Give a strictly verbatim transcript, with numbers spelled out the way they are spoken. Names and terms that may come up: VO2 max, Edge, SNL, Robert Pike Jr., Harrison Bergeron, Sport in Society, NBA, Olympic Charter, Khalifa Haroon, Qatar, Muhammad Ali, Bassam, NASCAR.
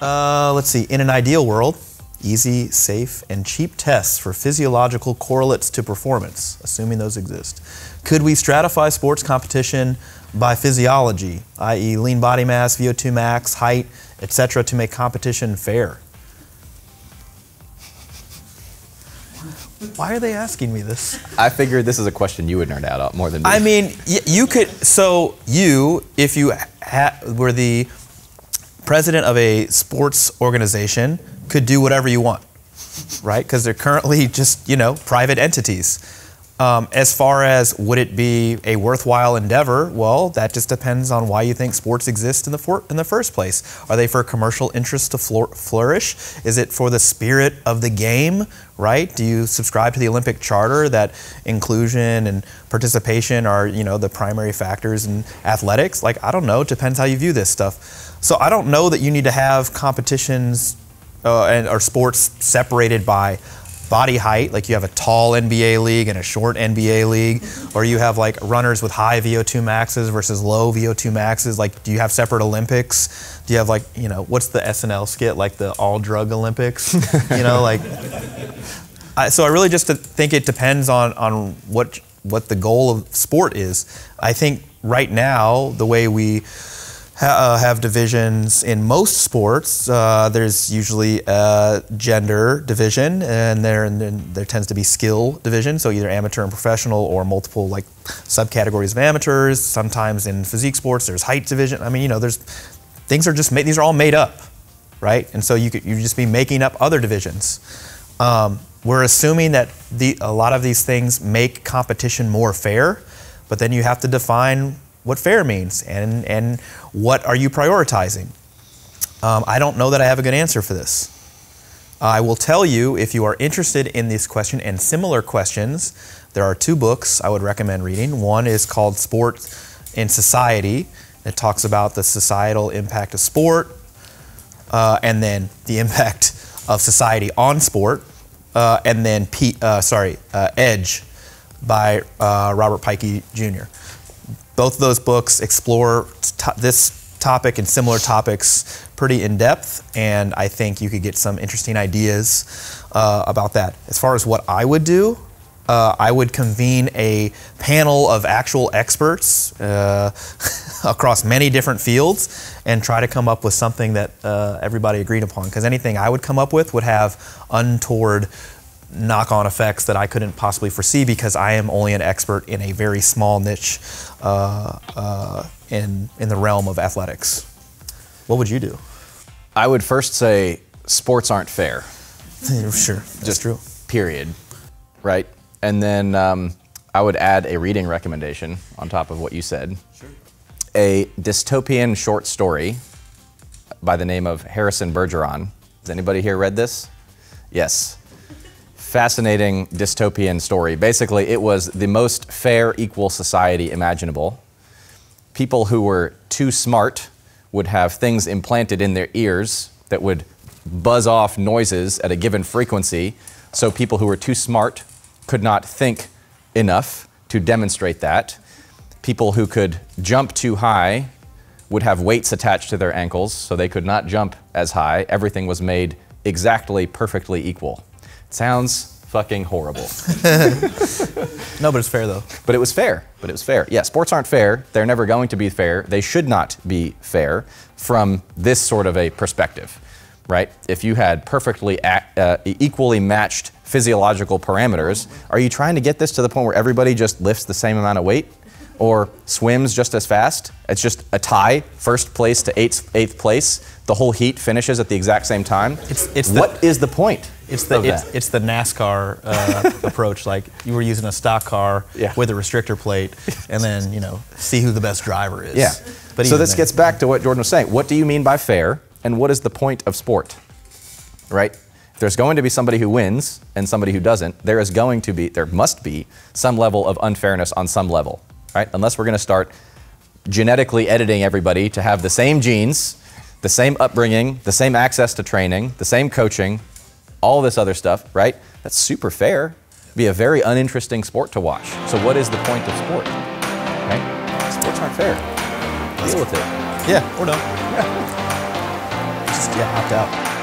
Uh, let's see, in an ideal world, easy, safe, and cheap tests for physiological correlates to performance, assuming those exist. Could we stratify sports competition by physiology, that is lean body mass, V O two max, height, et cetera, to make competition fair? Why are they asking me this? I figured this is a question you would nerd out more than me. I mean, y you could, so you, if you ha were the president of a sports organization, could do whatever you want, right? Because they're currently just, you know, private entities. Um, as far as would it be a worthwhile endeavor, well, that just depends on why you think sports exist in the, for in the first place. Are they for commercial interests to flour flourish? Is it for the spirit of the game, right? Do you subscribe to the Olympic Charter that inclusion and participation are, you know, the primary factors in athletics? Like, I don't know, it depends how you view this stuff. So I don't know that you need to have competitions uh, and, or sports separated by body height, like you have a tall N B A league and a short N B A league, or you have like runners with high V O two maxes versus low V O two maxes. Like, do you have separate Olympics? Do you have like, you know, what's the S N L skit, like the all drug Olympics? You know, like, I, so I really just think it depends on, on what, what the goal of sport is. I think right now, the way we Uh, have divisions in most sports. Uh, there's usually a gender division, and there and then there tends to be skill division. So either amateur and professional, or multiple like subcategories of amateurs. Sometimes in physique sports, there's height division. I mean, you know, there's things are just made. These are all made up, right? And so you could you just be making up other divisions. Um, we're assuming that the a lot of these things make competition more fair, but then you have to define what fair means, and, and what are you prioritizing? Um, I don't know that I have a good answer for this. I will tell you, if you are interested in this question and similar questions, there are two books I would recommend reading. One is called Sport in Society. It talks about the societal impact of sport, uh, and then the impact of society on sport, uh, and then P, uh, sorry, uh, Edge by uh, Robert Pike Junior Both of those books explore to this topic and similar topics pretty in depth, and I think you could get some interesting ideas uh, about that. As far as what I would do, uh, I would convene a panel of actual experts uh, across many different fields and try to come up with something that uh, everybody agreed upon, because anything I would come up with would have untoward knock-on effects that I couldn't possibly foresee, because I am only an expert in a very small niche uh, uh, in, in the realm of athletics. What would you do? I would first say sports aren't fair. Sure, that's just true. Period, right? And then um, I would add a reading recommendation on top of what you said. Sure. A dystopian short story by the name of Harrison Bergeron. Has anybody here read this? Yes. Fascinating dystopian story. Basically, it was the most fair, equal society imaginable. People who were too smart would have things implanted in their ears that would buzz off noises at a given frequency, so people who were too smart could not think enough to demonstrate that. People who could jump too high would have weights attached to their ankles, so they could not jump as high. Everything was made exactly perfectly equal. Sounds fucking horrible. No, but it's fair though. But it was fair, but it was fair. Yeah, sports aren't fair. They're never going to be fair. They should not be fair from this sort of a perspective, right? If you had perfectly act, uh, equally matched physiological parameters, are you trying to get this to the point where everybody just lifts the same amount of weight or swims just as fast? It's just a tie, first place to eighth, eighth place. The whole heat finishes at the exact same time. It's, it's what the, is the point? It's the, it's, it's the NASCAR uh, approach. Like, you were using a stock car, yeah, with a restrictor plate, and then, you know, see who the best driver is. Yeah. But so this then gets back to what Jordan was saying. What do you mean by fair, and what is the point of sport, right? If there's going to be somebody who wins and somebody who doesn't, there is going to be, there must be some level of unfairness on some level, right? Unless we're going to start genetically editing everybody to have the same genes, the same upbringing, the same access to training, the same coaching, all this other stuff, right? That's super fair. It'd be a very uninteresting sport to watch. So what is the point of sport, right? Sports aren't fair. Deal with it. Yeah, or no. Yeah, opt out.